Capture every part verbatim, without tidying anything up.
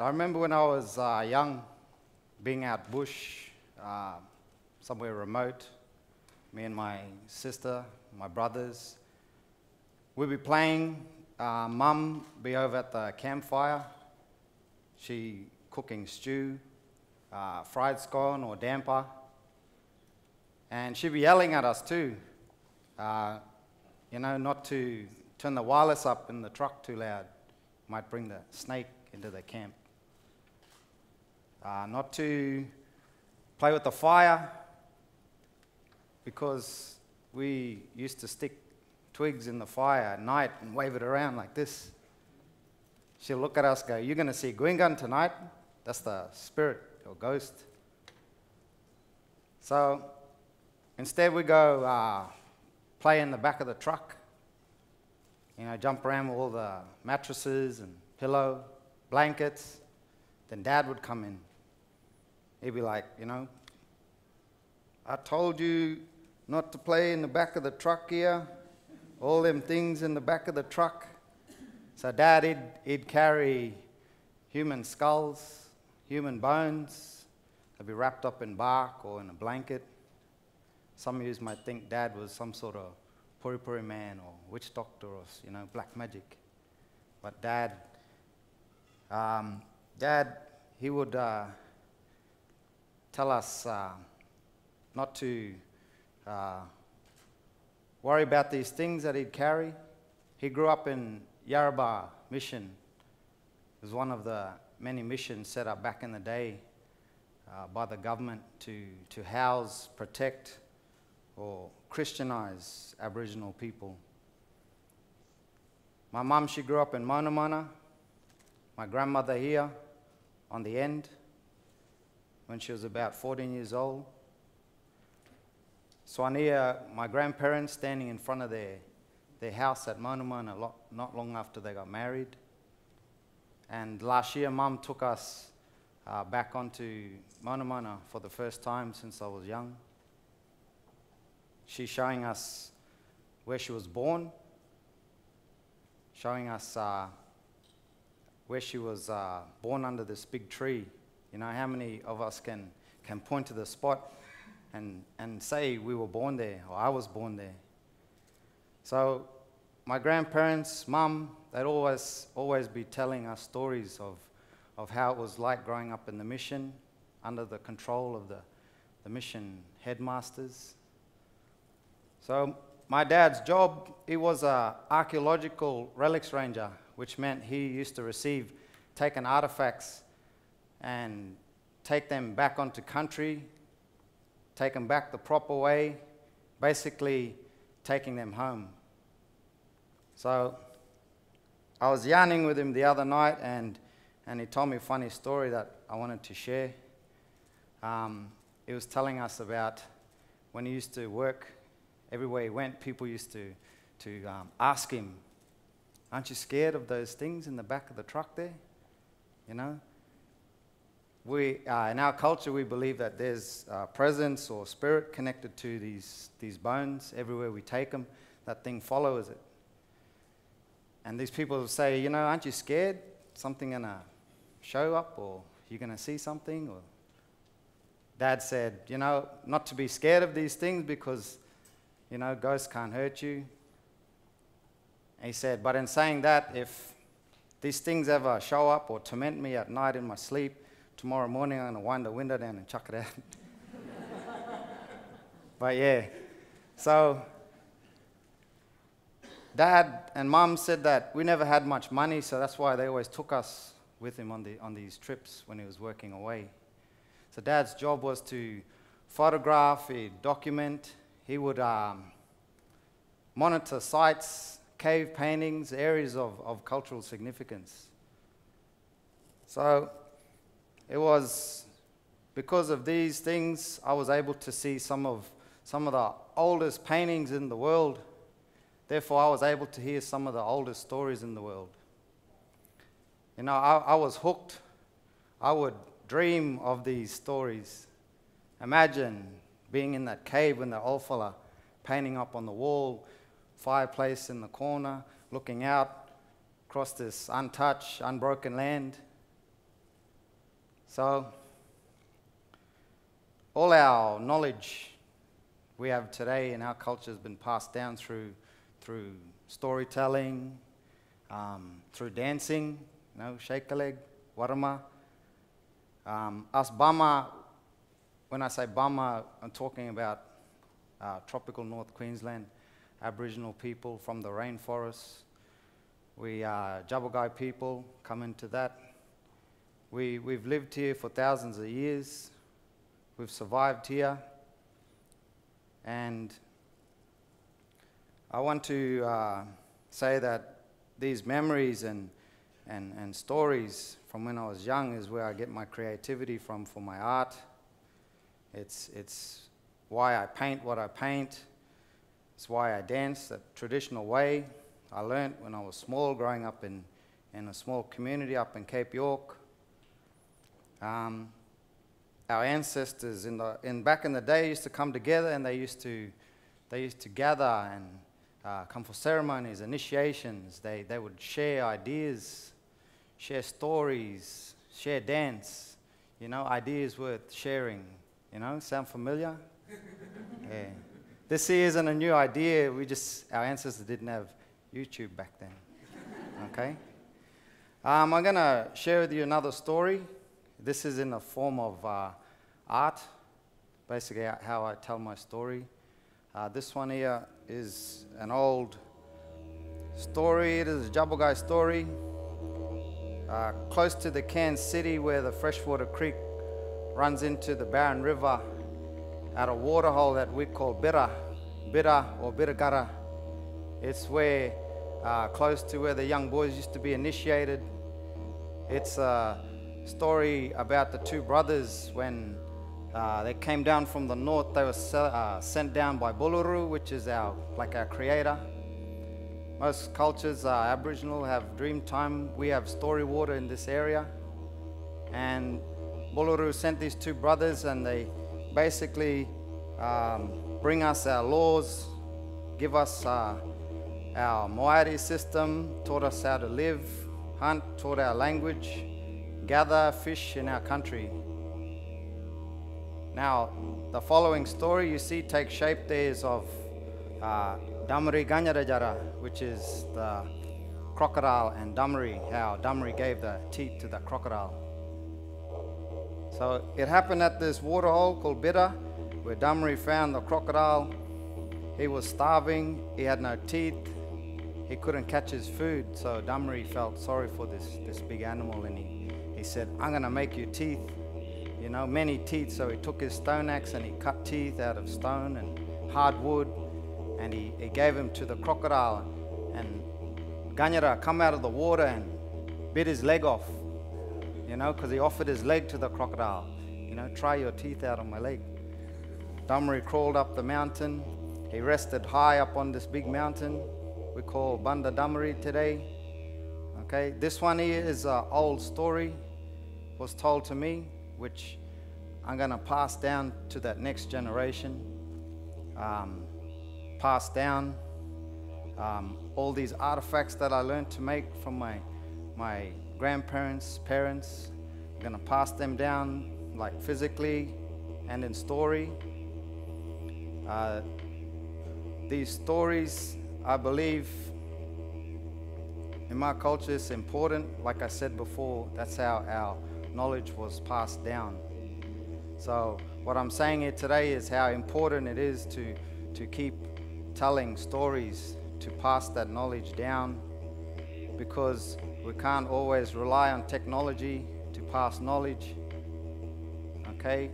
I remember when I was uh, young, being out bush, uh, somewhere remote, me and my sister, my brothers, we'd be playing, uh, mum be over at the campfire, she cooking stew, uh, fried scone or damper, and she'd be yelling at us too, uh, you know, not to turn the wireless up in the truck too loud, might bring the snake into the camp. Uh, not to play with the fire, because we used to stick twigs in the fire at night and wave it around like this. She'll look at us and go, "You're going to see Gwingan tonight." That's the spirit or ghost. So instead we go uh, play in the back of the truck, you know, jump around with all the mattresses and pillow, blankets. Then Dad would come in. He'd be like, you know, "I told you not to play in the back of the truck here. All them things in the back of the truck." So Dad, he'd, he'd carry human skulls, human bones. They'd be wrapped up in bark or in a blanket. Some of you might think Dad was some sort of puripuri man or witch doctor or, you know, black magic. But Dad, um, Dad, he would uh, tell us uh, not to uh, worry about these things that he'd carry. He grew up in Yarrabah Mission. It was one of the many missions set up back in the day uh, by the government to, to house, protect, or Christianize Aboriginal people. My mum, she grew up in Mona Mona. My grandmother here on the end, when she was about fourteen years old. Swania, my grandparents, standing in front of their, their house at Mona Mona lot, not long after they got married. And last year, Mum took us uh, back onto Mona Mona for the first time since I was young. She's showing us where she was born, showing us uh, where she was uh, born under this big tree. You know, how many of us can, can point to the spot and, and say we were born there, or I was born there? So my grandparents, Mum, they'd always, always be telling us stories of, of how it was like growing up in the mission, under the control of the, the mission headmasters. So my dad's job, he was an archaeological relics ranger, which meant he used to receive taken artifacts and take them back onto country, take them back the proper way, basically taking them home. So I was yarning with him the other night, and, and he told me a funny story that I wanted to share. Um, he was telling us about when he used to work, everywhere he went, people used to, to um, ask him, "Aren't you scared of those things in the back of the truck there?" You know? We, uh, in our culture, we believe that there's uh, presence or spirit connected to these, these bones. Everywhere we take them, that thing follows it. And these people will say, "You know, aren't you scared? Something gonna show up, or you're gonna see something?" Or Dad said, "You know, not to be scared of these things, because, you know, ghosts can't hurt you." And he said, "But in saying that, if these things ever show up or torment me at night in my sleep, tomorrow morning I'm going to wind the window down and chuck it out." But yeah, so Dad and Mum said that we never had much money, so that's why they always took us with him on, the, on these trips when he was working away. So Dad's job was to photograph, he'd document, he would um, monitor sites, cave paintings, areas of, of cultural significance. So it was because of these things I was able to see some of, some of the oldest paintings in the world. Therefore, I was able to hear some of the oldest stories in the world. You know, I, I was hooked. I would dream of these stories. Imagine being in that cave with the old fella, painting up on the wall, fireplace in the corner, looking out across this untouched, unbroken land. So all our knowledge we have today in our culture has been passed down through through storytelling, um, through dancing, you know, shake a leg, warama. Um, us Bama, when I say Bama, I'm talking about uh, tropical North Queensland, Aboriginal people from the rainforests. We are Jabugai people, come into that. We, we've lived here for thousands of years. We've survived here. And I want to uh, say that these memories and, and, and stories from when I was young is where I get my creativity from for my art. It's, it's why I paint what I paint. It's why I dance the traditional way I learnt when I was small, growing up in, in a small community up in Cape York. Um, our ancestors in the in back in the day used to come together, and they used to they used to gather and uh, come for ceremonies, initiations. They they would share ideas, share stories, share dance. You know, ideas worth sharing. You know, sound familiar? Yeah. This isn't a new idea. We just our ancestors didn't have YouTube back then. Okay. Um, I'm gonna share with you another story. This is in the form of uh, art, basically how I tell my story. Uh, this one here is an old story. It is a Jabugai story, uh, close to the Cairns city where the Freshwater Creek runs into the Barren River at a waterhole that we call Birra, Birra or Birra-Gara. It's where, uh, close to where the young boys used to be initiated. It's a uh, story about the two brothers when uh, they came down from the north. They were uh, sent down by Buluru, which is our like our creator. Most cultures are Aboriginal, have dream time. We have story water in this area, and Buluru sent these two brothers, and they basically um, bring us our laws, give us uh, our Moari system, taught us how to live, hunt, taught our language, gather fish in our country. Now, the following story you see take shape there is of uh, Damarri Ganyarajara, which is the crocodile, and Damarri, how Damarri gave the teeth to the crocodile. So it happened at this waterhole called Birra, where Damarri found the crocodile. He was starving, he had no teeth, he couldn't catch his food, so Damarri felt sorry for this, this big animal, and he He said, I'm going to make you teeth, you know, many teeth. So he took his stone axe and he cut teeth out of stone and hardwood, and he, he gave them to the crocodile. And Ganyara come out of the water and bit his leg off, you know, because he offered his leg to the crocodile. You know, try your teeth out on my leg. Damarri crawled up the mountain. He rested high up on this big mountain we call Bandadamari today. Okay, this one here is an old story. Was told to me, which I'm going to pass down to that next generation, um, pass down um, all these artifacts that I learned to make from my, my grandparents, parents. I'm going to pass them down, like physically and in story. Uh, these stories, I believe, in my culture it's important. Like I said before, that's how our knowledge was passed down. So what I'm saying here today is how important it is to, to keep telling stories, to pass that knowledge down, because we can't always rely on technology to pass knowledge, okay?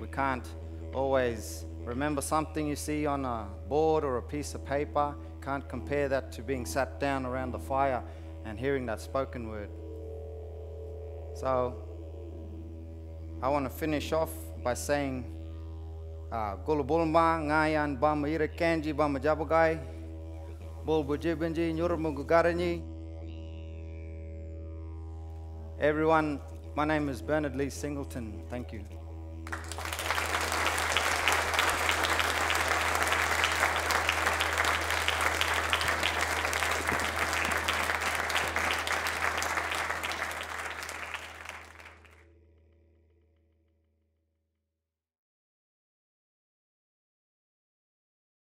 We can't always remember something you see on a board or a piece of paper. Can't compare that to being sat down around the fire and hearing that spoken word. So I want to finish off by saying, Gulubulma ngayan bama ira kanji bama jabugai, bulbujibinji nyurumugugarani. Everyone, my name is Bernard Lee Singleton. Thank you.